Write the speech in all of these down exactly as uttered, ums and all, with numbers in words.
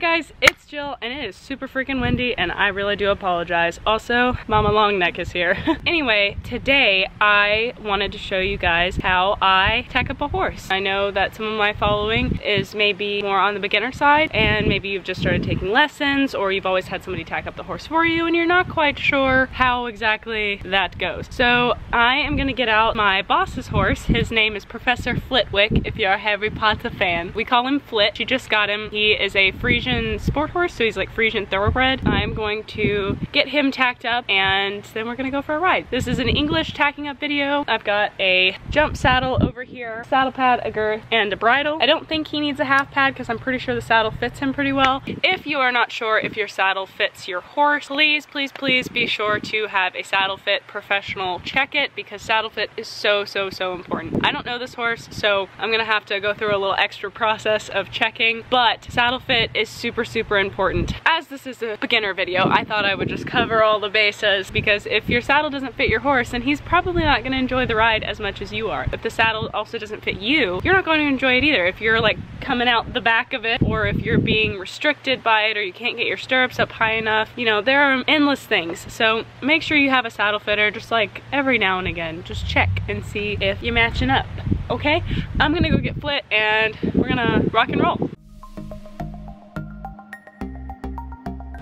Hi guys, it's Jill and it is super freaking windy and I really do apologize. Also, Mama Longneck is here. Anyway, today I wanted to show you guys how I tack up a horse. I know that some of my following is maybe more on the beginner side and maybe you've just started taking lessons or you've always had somebody tack up the horse for you and you're not quite sure how exactly that goes. So I am gonna get out my boss's horse. His name is Professor Flitwick if you're a Harry Potter fan. We call him Flit. She just got him. He is a Friesian sport horse, so he's like Friesian thoroughbred. I'm going to get him tacked up and then we're gonna go for a ride. This is an English tacking up video. I've got a jump saddle over here, saddle pad, a girth, and a bridle. I don't think he needs a half pad because I'm pretty sure the saddle fits him pretty well. If you are not sure if your saddle fits your horse, please, please, please be sure to have a saddle fit professional check it because saddle fit is so, so, so important. I don't know this horse, so I'm gonna have to go through a little extra process of checking, but saddle fit is super super important. As this is a beginner video, I thought I would just cover all the bases because if your saddle doesn't fit your horse, then he's probably not going to enjoy the ride as much as you are. If the saddle also doesn't fit you, you're not going to enjoy it either. If you're like coming out the back of it, or if you're being restricted by it, or you can't get your stirrups up high enough, you know, there are endless things. So make sure you have a saddle fitter, just like every now and again, just check and see if you're matching up. Okay, I'm gonna go get Flit and we're gonna rock and roll.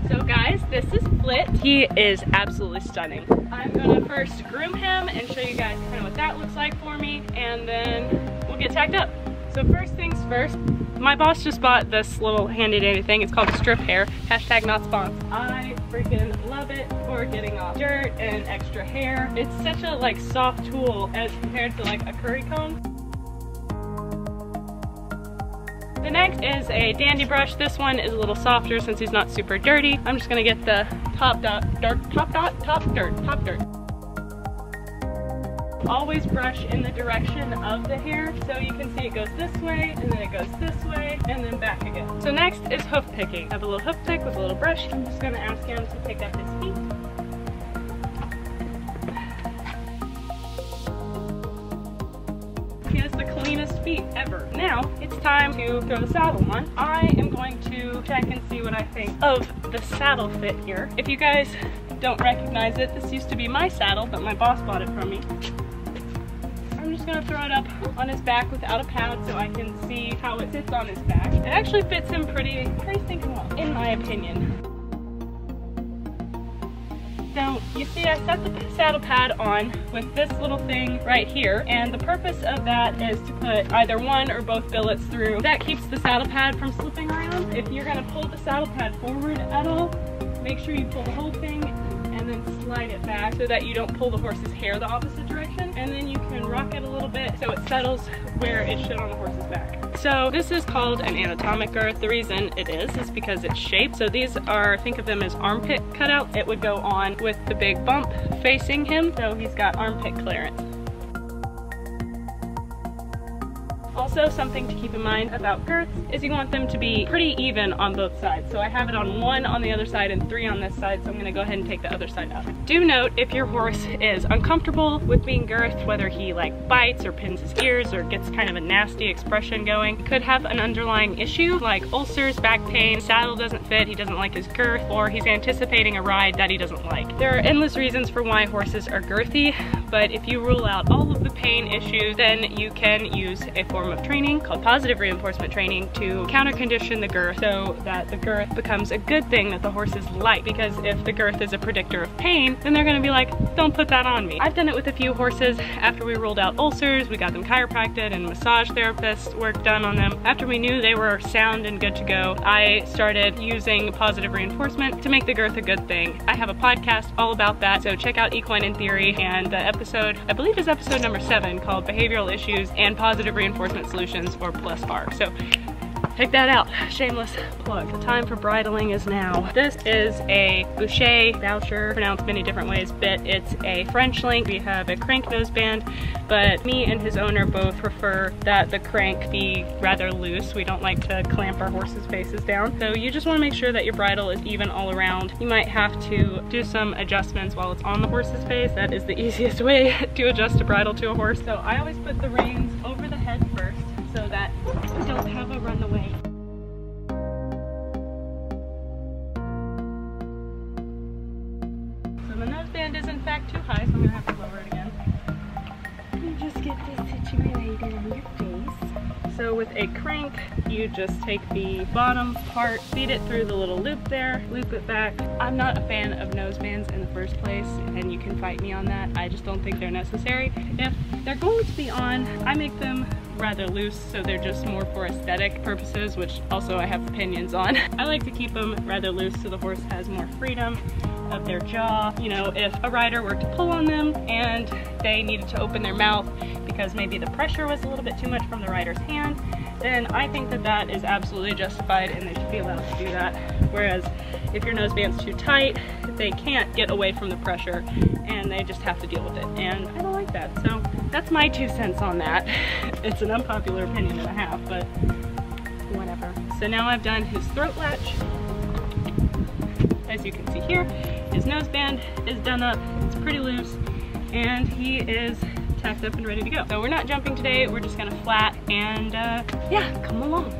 So guys, this is Flit. He is absolutely stunning. I'm gonna first groom him and show you guys kind of what that looks like for me, and then we'll get tacked up. So first things first, my boss just bought this little handy dandy thing. It's called strip hair, hashtag not sponsored. I freaking love it for getting off dirt and extra hair. It's such a like soft tool as compared to like a curry comb. The next is a dandy brush. This one is a little softer since he's not super dirty. I'm just gonna get the top dot, dark, top dot, top dirt, top dirt. Always brush in the direction of the hair. So you can see it goes this way, and then it goes this way, and then back again. So next is hoof picking. I have a little hoof pick with a little brush. I'm just gonna ask him to pick up his feet. He has the cleanest feet ever. Now it's time to throw the saddle on. I am going to check and see what I think of the saddle fit here. If you guys don't recognize it, this used to be my saddle, but my boss bought it from me. I'm just gonna throw it up on his back without a pad so I can see how it sits on his back. It actually fits him pretty, pretty stinking well, in my opinion. So you see I set the saddle pad on with this little thing right here, and the purpose of that is to put either one or both billets through. That keeps the saddle pad from slipping around. If you're going to pull the saddle pad forward at all, make sure you pull the whole thing and then slide it back so that you don't pull the horse's hair the opposite direction, and then you can rock it a little bit so it settles where it should on the horse's back. So this is called an anatomic girth. The reason it is is because it's shaped. So these are, think of them as armpit cutouts. It would go on with the big bump facing him, so he's got armpit clearance. Also, something to keep in mind about girths is you want them to be pretty even on both sides. So I have it on one on the other side and three on this side, so I'm gonna go ahead and take the other side up. Do note if your horse is uncomfortable with being girthed, whether he like bites or pins his ears or gets kind of a nasty expression going, could have an underlying issue like ulcers, back pain, saddle doesn't fit, he doesn't like his girth, or he's anticipating a ride that he doesn't like. There are endless reasons for why horses are girthy, but if you rule out all of the pain issues, then you can use a form of training called positive reinforcement training to counter condition the girth so that the girth becomes a good thing that the horses like, because if the girth is a predictor of pain, then they're going to be like, don't put that on me. I've done it with a few horses. After we ruled out ulcers, we got them chiropractic and massage therapist work done on them. After we knew they were sound and good to go, I started using positive reinforcement to make the girth a good thing. I have a podcast all about that, so check out Equine in Theory, and the episode, I believe is episode number seven, called Behavioral Issues and Positive Reinforcement Solutions, or Plus Bar. So check that out. Shameless plug. The time for bridling is now. This is a Boucher voucher, pronounced many different ways, but it's a French link. We have a crank nose band, but me and his owner both prefer that the crank be rather loose. We don't like to clamp our horses' faces down. So you just want to make sure that your bridle is even all around. You might have to do some adjustments while it's on the horse's face. That is the easiest way to adjust a bridle to a horse. So I always put the reins over the head first so that we don't have a runaway. end is in fact too high, so I'm going to have to lower it again. Let me just get this situated on your face. So with a crank, you just take the bottom part, feed it through the little loop there, loop it back. I'm not a fan of nosebands in the first place, and you can fight me on that. I just don't think they're necessary. If they're going to be on, I make them rather loose, so they're just more for aesthetic purposes, which also I have opinions on. I like to keep them rather loose so the horse has more freedom of their jaw. You know, if a rider were to pull on them and they needed to open their mouth because maybe the pressure was a little bit too much from the rider's hand, then I think that that is absolutely justified and they should be allowed to do that. Whereas if your noseband's too tight, they can't get away from the pressure and they just have to deal with it. And I don't like that. So that's my two cents on that. It's an unpopular opinion that I have, but whatever. So now I've done his throat latch. As you can see here, his noseband is done up. It's pretty loose and he is tacked up and ready to go. So we're not jumping today. We're just gonna flat and uh, yeah, come along.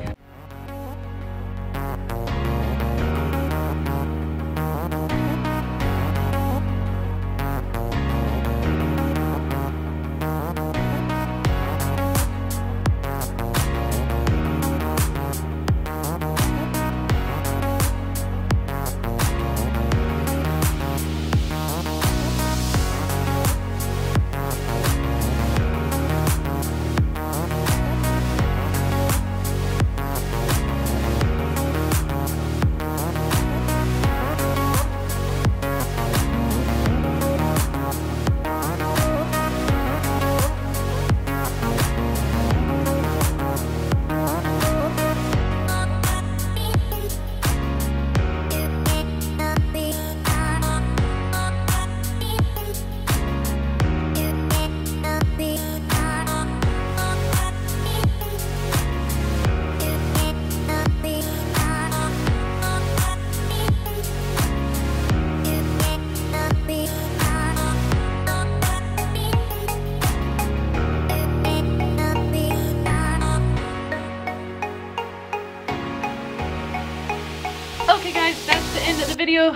Video.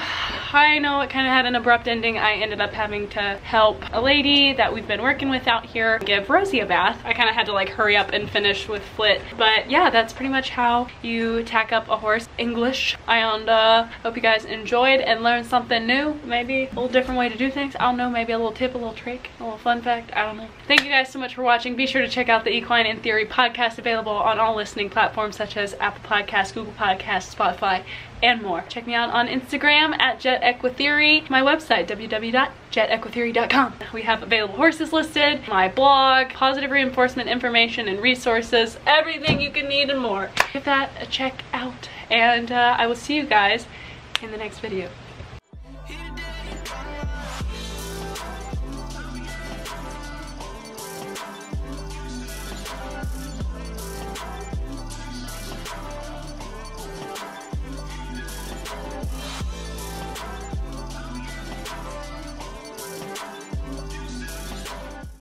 I know it kind of had an abrupt ending. I ended up having to help a lady that we've been working with out here give Rosie a bath. I kind of had to like hurry up and finish with Flit, but yeah, that's pretty much how you tack up a horse. English. And uh, hope you guys enjoyed and learned something new. Maybe a little different way to do things. I don't know, maybe a little tip, a little trick, a little fun fact. I don't know. Thank you guys so much for watching. Be sure to check out the Equine in Theory podcast, available on all listening platforms such as Apple Podcasts, Google Podcasts, Spotify, and more. Check me out on Instagram at Jet EquiTheory, my website w w w dot jet equitheory dot com. We have available horses listed, my blog, positive reinforcement information and resources, everything you can need and more. Give that a check out, and uh, I will see you guys in the next video.